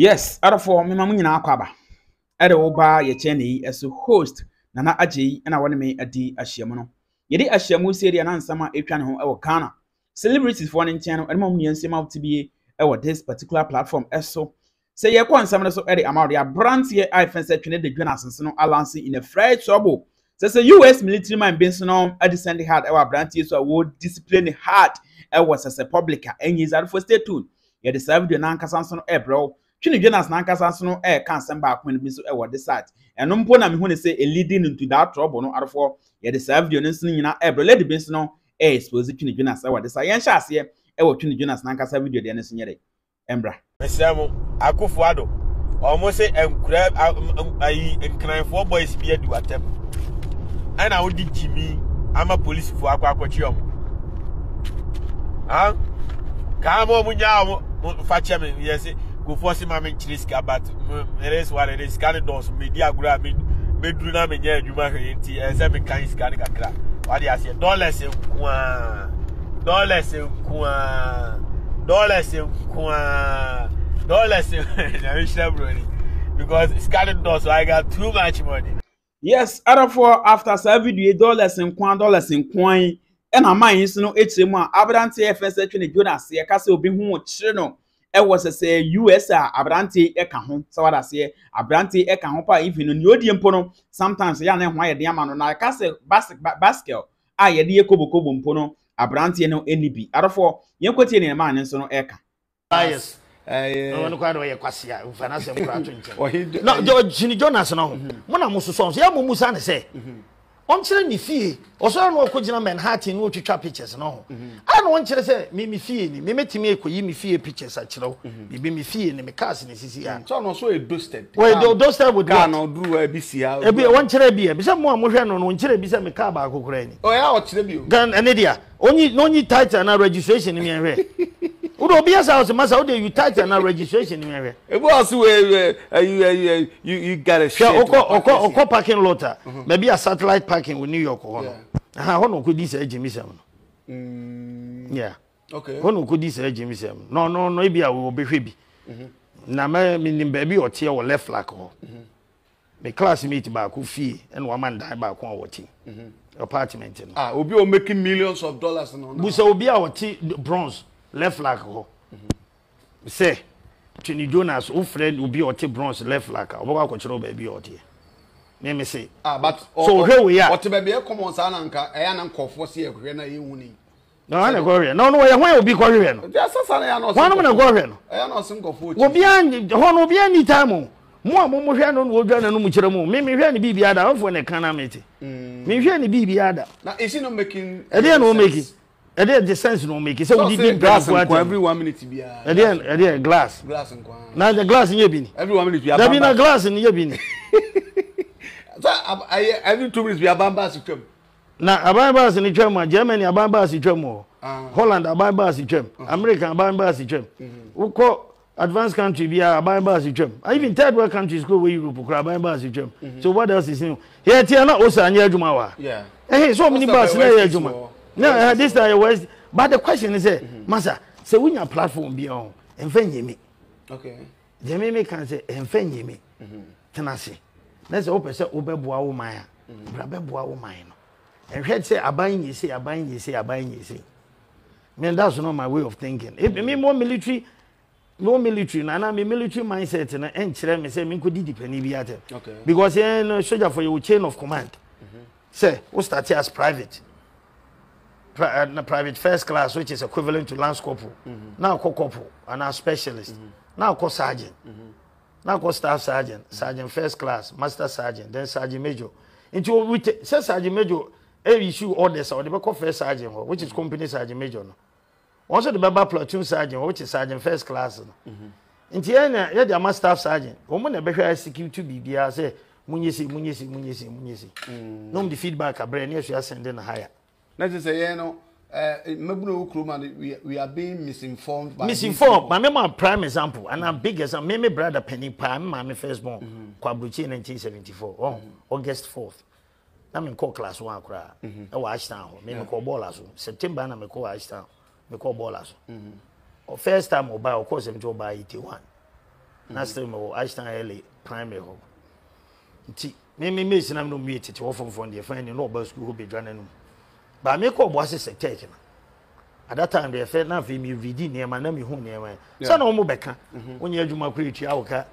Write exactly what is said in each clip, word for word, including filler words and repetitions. Yes, out of four, my mamma na kwaba. Ede oba ye cheni as a host, nana aji, and I want to make a di ashiamono. Yedi ashiamu seri and ansama epian home our Ghana. Celebrities for an channel and mommy and same out to be our this particular platform as so. Say ye kwan samana so edi amaria brands ye iPhone set Twene Jonas and Sono Alansi in a fresh trouble. Says a U S military man being so at the Sunday hard our branch is a would discipline hard and was as a publica and years out for stay tuned. Yet the served the Nanka Sanson Ebro. Twene Jonas Nanka Sanson air can't send back when Miss Edward decides. And no one I'm going to say a leading into that trouble no out for yet the served your listening in our Ebro. Let the best know air exposed Twene Jonas. I want the science as here. I will Twene Jonas Nanka served your dennis in your Embra. Miss Amo, I go for almost say and grab I incline four boys be at attempt. And I would did Jimmy. I'm a police for Aquacochium. Huh? Come on, Munya, Fatcham, yes, go force him. I mean, Triska, but it is what it is. Canados, media grabbing, Bedrunam, and yeah, you might be as every kind of scanning a crack. What do I say? Dollars in Quan, dollars in Quan, dollars in Quan, dollars in because scanning doors, I got too much money. Yes, out for after seven dollars in coin dollars in coin, and I mind is no eight more. Abranti F S H in the Jonas, a castle be home channel. It was a say U S Abranti Ekahon, so what I say Abranti Ekahonpa, even in Yodian Pono, sometimes young and why a diamond on a castle basket basket. I a dear Kobo Kobo Pono, Abranti no N B. Out for you continue a man and so no Eka. Bias. No, no, no, Jonas, no. One of most songs, Yamusan say. On telling me fee, or so no could men hat in what you trap pictures, no. I don't want to say, Mimi fee, Mimi Timmy, Mimi fee pictures, I know. Mimi fee and my cousin is here. So no, so it boosted. Well, those that would go do a B C. It'll be one cherebia, but some more motion on one cherebia, my car back, Ukraine. Oh, I'll tell you. Gun and India. Only no need title and registration in your way. Udobia's house, Masaude, you type and our registration in area. It was where you you got a share or co parking lotter, maybe a satellite parking with New York or Hono could this age Jimmy Seven. Yeah, okay. Hono could this age Jimmy Seven. No, no, maybe I will be baby. Nama meaning baby or tear or left like all. My classmate back who fee and one man die back one watching. Apartment. Ah, we'll be making millions of dollars. We shall be our tea bronze. Left like oh, say, Twene Jonas, who friend will be or bronze left like a walk control baby or dear. Let me say, ah, but so here we are. What to be a common son anchor, and uncle for see a grena uni. No, I'm a Korean. No, no, I will be Korean. Just as I am not one of Korean. I am not single food. Will be any time. More Momoran will done a Muchermo. Maybe really be the other of when a canamity. Maybe any be the other. Now, is he not making a dear no making? And then the sense no make it. So we didn't glass and every one minute to be a. And then and then glass. Glass and quite. Now the glass in your bin. Every one minute we have. There be no glass in your bin. So I every two minutes we have bambas in Germany. Now bambas in Germany, Germany bambas in Germany, Holland bambas in Germany, America bambas in Germany. We call advanced country we have bambas in Germany. I even third world countries go where Europe we have bambas in Germany. So what else is new? Here Tiana also anya jumawa. Yeah. Hey, so many bars here jumawa. No, uh, this I was. But the question is, eh, mm-hmm. Master, say when your platform be on, enfangy me. Okay. The meme can say enfangy me. Tenasi. Let's open say obeboa o man. Obeboa o man. And head say abayin you say abayin you say abayin you say. Man, that's not my way of thinking. If me more military, more military. Na na me military mindset na enchire me say me could di depend bi atem. Okay. Because eh no soldier for your chain of command. Say we start as private. Private first class, which is equivalent to lance corporal. Mm-hmm. Now call corporal and our specialist. Mm-hmm. Now call sergeant. Mm-hmm. Now call staff sergeant, sergeant first class, master sergeant, then sergeant major. Into we say sergeant major, every issue orders or they call first sergeant, which is company sergeant major. Also the Baba platoon sergeant, which is sergeant first class. Into any yeah, the master staff sergeant. Woman a better execute to be there say munyesi munyesi munyesi munyesi. No the feedback a brain yes you are sending higher. Let's say, you know, we are being misinformed. By misinformed. My mama prime example, and I'm big as a meme brother Penny Prime, my firstborn, Kwabuchi nineteen seventy-four, oh, August fourth. I'm in call class one cry. I watch down, maybe call ballers. September, I'm a call ice town, we call ballers. First time, of course, I'm to buy eighty-one. na still mo Einstein early primary ho nti me me me sinam no meet ti wo from from the find no oba school ho be dwane no ba me ko bo ase secretary na at that time they felt na fi me read ni ma na me hu ni ma so na mo beka onye adwuma create awoka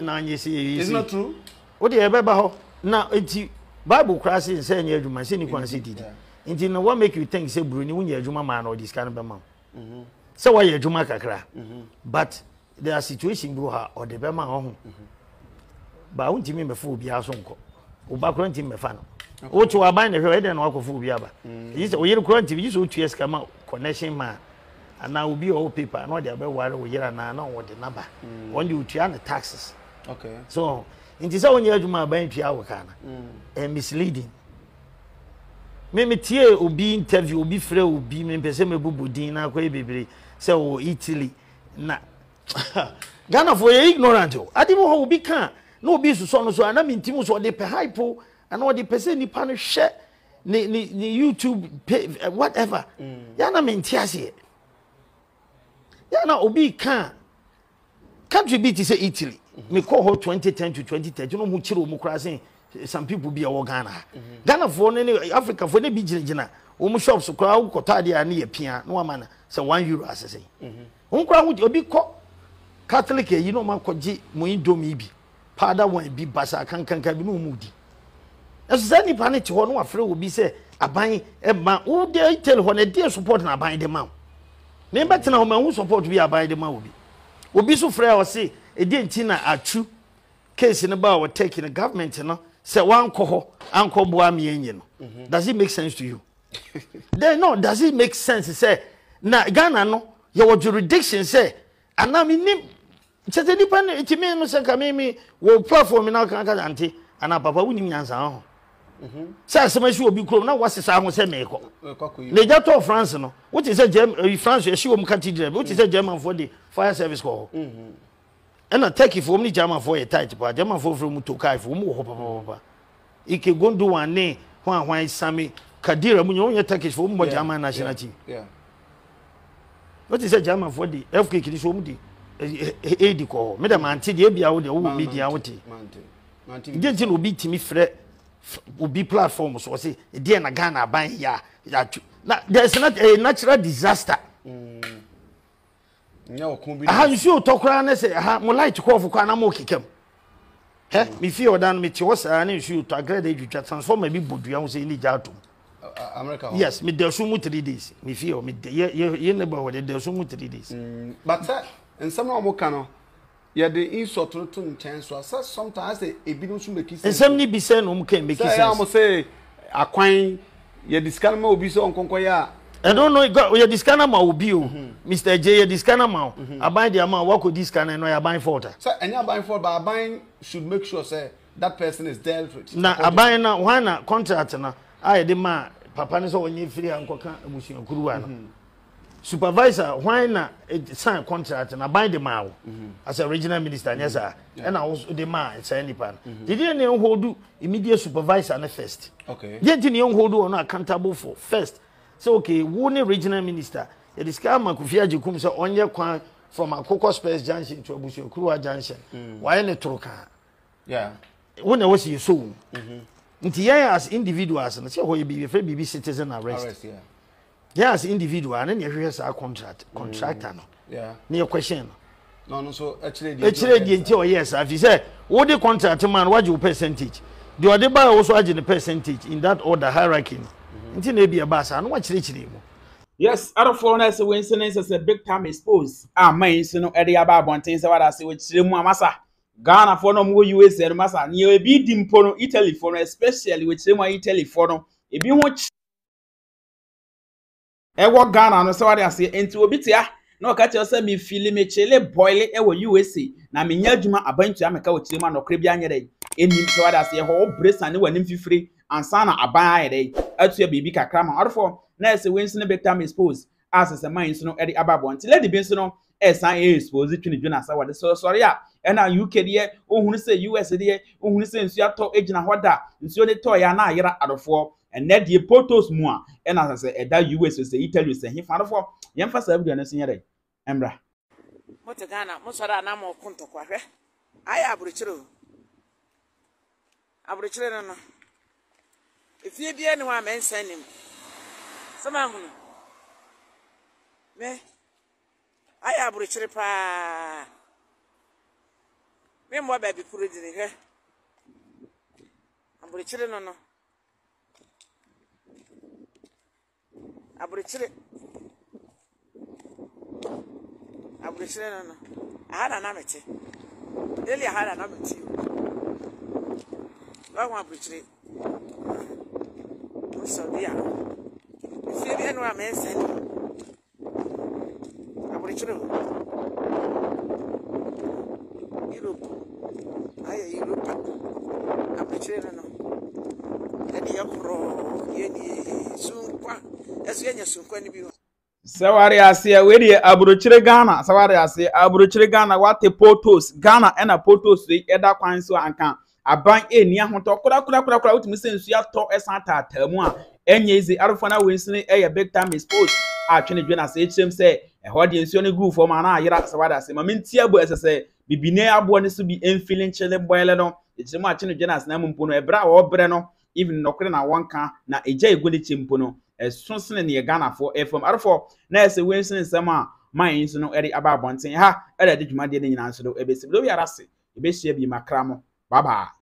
na anye see is not true o de e be ba ho na enti Bible crash in say anye adwuma say ni kwan say didi enti na what make you think say bruni onye adwuma ma na o this kind of man mhm so why adwuma kakra mhm but there are situation bro ha or the bema ho ba unti me mefo obi aso nko oba kro nti mefa no wo to aban ne hwe de na akofo obi aba yi se oyere kro nti yi so two years kama connection ma ana obi o paper no de be ware oyere na na wo de naba on the utia na taxes okay so nti se onye adwuma aban tia woka na misleading me me tie obi interview obi frɛ obi me pese me bubudin na akwa bebere se o Italy na Ghana for ignorant o adimo ho obi kan no obi suso no so ana mintimu so de pe hypo ana o de pese nipa no hwe ni ni YouTube whatever ya na minti ase ya na obi kan country bi ti say Italy me call ho twenty ten to twenty thirty no mu chiro mu kra sen some people be a Ghana Ghana for any Africa for any big gina o mu shops kra wo kota de ana ye pia no amana say one euro asese mhm won kra wo obi ko Catholic, you know, man, koji muindomi bi, pada one bi basa kan kan kan bi no mudi. Asuzani panet ho no afre obi se aban e ma wo dey tell ho na dey support na aban de ma. Me be tena ho ma who support bi aban de ma obi. Obi so frɛ o se e dey nti na atwu case ne ba wo take in the government no se wan kɔ ho anko boa me enyi no. Does it make sense to you? Then no, does it make sense say na Ghana no your jurisdiction say ana me nim chete nipa ne etime no senka me me wo platform na kan kan anti ana papa woni nyansa ho mhm sa se ma shi obi krom na wasesa ho se me ko le jato France no what is say German France e shi wo cathedral what is say German for the fire service ko mhm ana take for me German for e tight but German for from tokai for mu ho papa papa ike gondo wane ho ahwan sami kadira mu nyo take for mu German national team yeah what is say German for the F K kidi so mu di e di ko madam anti de bia wo de wo media wo ti anti anti obi timi frɛ obi platform so say de na Ghana ban ya there is not a natural disaster mm nyawo kun bi ah you tokra na say ah mo light ko ofukwa na mo kikam eh me fi odan me ti wo sa na you to agree dey twitwa transform bi bodua wo say ni jato America. Yes, me there so mu three days me fi o me ye neba wo there so mu three days but and some of them yeah, the insult to turn chance. So sometimes they even don't make sense. And some ni be saying no make sense. Say I must say, Akwan, you discuss me obi so onkonkoya. I don't know. You discuss na ma obi o, Mister J. You discuss na ma. Aban the man work with this kind no aban fault. So any aban fault, but aban should make sure say that person is dealt with. Na aban na one na contract na. I the man papa ni so onye free ankoka emusun kuruwa na. Supervisor why na sign contract na bind the man as a regional minister yes sir and I was the man say nipa did you know hold immediate supervisor na first okay did you know hold on accountable for first so okay who ni regional minister e discuss ma kufia jikum say onye kwan from Akoko Space Junction to Abushio Kruwa Junction why na troka yeah who na was you so nti as individuals na say ho be free be citizen arrest arrest yeah yes, individual, and then you hear our contract, contractor. Yeah. Near question. No, no, so actually, actually, the yes, if you say, what the contract man, what your percentage? The other buyer also has a percentage in that order hierarchy. Until maybe a bass and what's rich anymore. Yes, out of foreigners, the incidents is a big time exposed. Ah, my son, Eddie Ababon, things about us, which is Massa. Ghana for no more U S and Massa, near a big dimpono, Italy for especially with Sema Italy for no. If you watch. Ewo Ghana no se wade ase enti obi tia na o ka tie se mi fili me chele boile ewo U S A na me nya adwuma abantua me ka o chele ma no kre bia nyere enim se wade ase ho obresa ne wanim fifire ansa na aban ayere atua bibi kakra ma orfo na ese wensi ne beta me expose as ese man so no e ababo enti lady bi so no esa e expose Twene Jonas wade so sorry a e na U K de ohun se U S A de ohun se nsu ato ejina hoda nsu ne to ya na ayera adofo and that the potos more and as I said that U S is the Italy is he found for young first every day and senior day Embra Motagana Mosara Namo Kunto Quare. I aburichiro. Aburichiro no no. If you be anyone, men send him. Someone me. I aburichiro pa. Me mo baby kuru dini he. Aburichiro no no. Aburichiro. Aburichiro no no. I had an amity. Really, I had an amity. I want to so dear. If you didn't want me, send I would Europe. I Europe. I would train. Let me up, bro. Yeni soon. As Yenya soon, when you Sawari ase wedi aburuchire Ghana sawari ase aburuchire Ghana wate potos Ghana ena potos e eda kwan so anka aban eni ahoto kura kura kura kura utimi sensu ya to esantatamu a enye izi arufo na winsini eye big time sports a Twene Jonas H M se eho de ensu ne group for ma na ayira sawari ase ma mentia bo esese bibine abo ne so bi enfilin chele boyle no ejima a Twene Jonas na mpo no ebra wo bre no even nokre na wonka na eja egoli chimpo no Sonson near Ghana for a from Arafo, Ness Wilson and Sama, mine, so no Eddie about Bonting. Ha, Eddie did my dear answer, a basic Louis Arassi, a basic be my cramo. Baba.